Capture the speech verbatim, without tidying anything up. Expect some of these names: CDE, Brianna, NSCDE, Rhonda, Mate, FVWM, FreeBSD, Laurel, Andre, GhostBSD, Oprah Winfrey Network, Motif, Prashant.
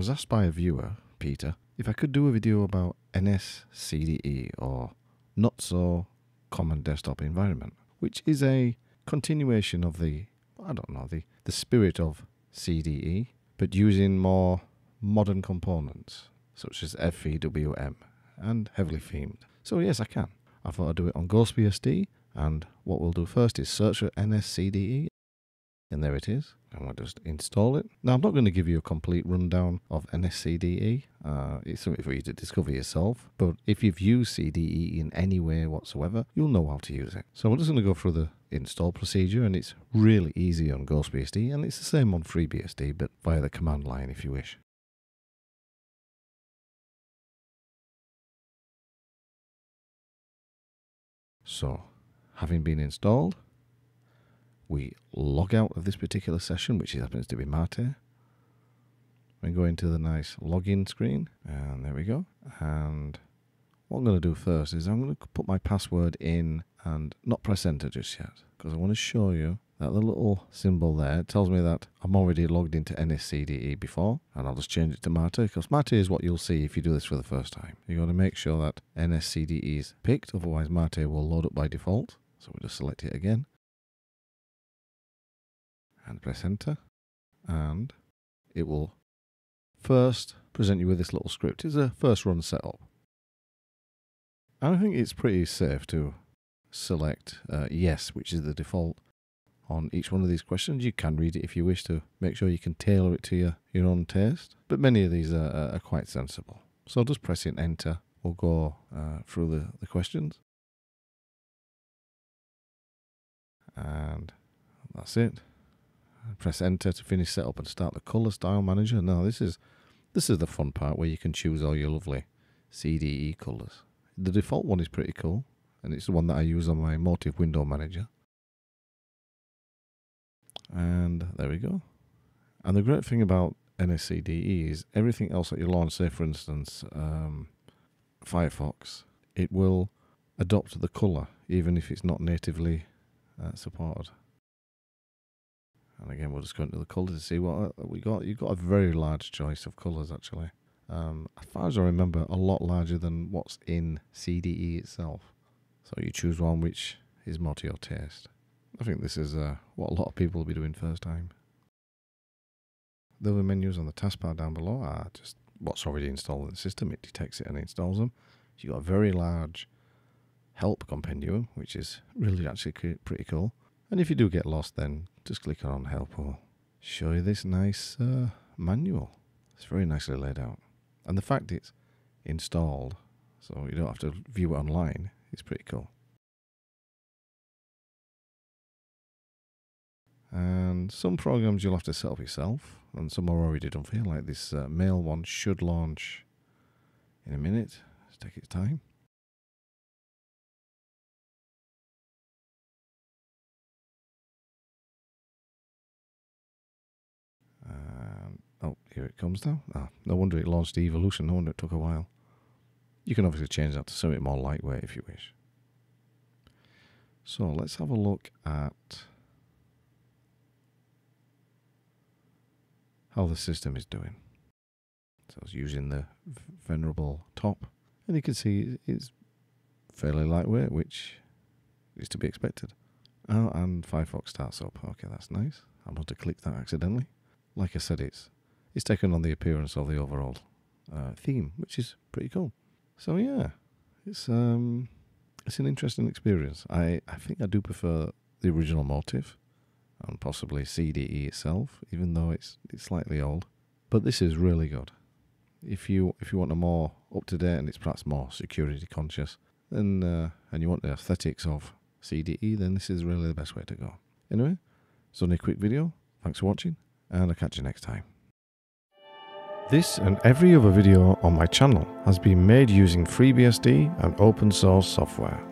was asked by a viewer, Peter, if I could do a video about N S C D E, or Not So Common Desktop Environment, which is a continuation of the, I don't know, the, the spirit of C D E, but using more modern components, such as F V W M, and heavily themed. So yes, I can. I thought I'd do it on GhostBSD, and what we'll do first is search for N S C D E, and there it is. And we'll just install it. Now, I'm not going to give you a complete rundown of N S C D E. Uh, it's something for you to discover yourself. But if you've used C D E in any way whatsoever, you'll know how to use it. So we're just going to go through the install procedure, and it's really easy on GhostBSD, and it's the same on FreeBSD, but via the command line if you wish. So, having been installed, we log out of this particular session, which happens to be Mate. We go into the nice login screen, and there we go. And what I'm going to do first is I'm going to put my password in and not press enter just yet, because I want to show you that the little symbol there tells me that I'm already logged into N S C D E before, and I'll just change it to Mate, because Mate is what you'll see if you do this for the first time. You've got to make sure that N S C D E is picked, otherwise Mate will load up by default. So we'll just select it again. And press enter, and it will first present you with this little script. It's a first run setup. I think it's pretty safe to select uh, yes, which is the default on each one of these questions. You can read it if you wish to make sure you can tailor it to your, your own taste, but many of these are, are quite sensible. So just pressing enter will go uh, through the, the questions. And that's it. Press enter to finish setup and start the color style manager. Now this is this is the fun part where you can choose all your lovely C D E colors. The default one is pretty cool, and it's the one that I use on my Motif window manager. And there we go. And the great thing about N S C D E is everything else that you launch, say for instance um, Firefox, it will adopt the color even if it's not natively uh, supported. And again, we'll just go into the colours to see what we got. You've got a very large choice of colours, actually. Um, as far as I remember, a lot larger than what's in C D E itself. So you choose one which is more to your taste. I think this is uh, what a lot of people will be doing first time. The other menus on the taskbar down below are just what's already installed in the system. It detects it and installs them. So you've got a very large help compendium, which is really actually pretty cool. And if you do get lost, then just click on help or show you this nice uh, manual. It's very nicely laid out. And the fact it's installed, so you don't have to view it online, is pretty cool. And some programs you'll have to set up yourself, and some are already done for you, like this uh, mail one should launch in a minute. Let's take its time. Oh, here it comes now. Ah, no wonder it launched the Evolution. No wonder it took a while. You can obviously change that to something more lightweight if you wish. So let's have a look at how the system is doing. So I was using the venerable top, and you can see it's fairly lightweight, which is to be expected. Oh, and Firefox starts up. Okay, that's nice. I'm going to click that accidentally. Like I said, it's It's taken on the appearance of the overall uh, theme, which is pretty cool. So yeah, it's um, it's an interesting experience. I, I think I do prefer the original Motif and possibly C D E itself, even though it's it's slightly old. But this is really good. If you if you want a more up to date and it's perhaps more security conscious, then uh, and you want the aesthetics of C D E, then this is really the best way to go. Anyway, it's only a quick video. Thanks for watching, and I'll catch you next time. This and every other video on my channel has been made using FreeBSD and open source software.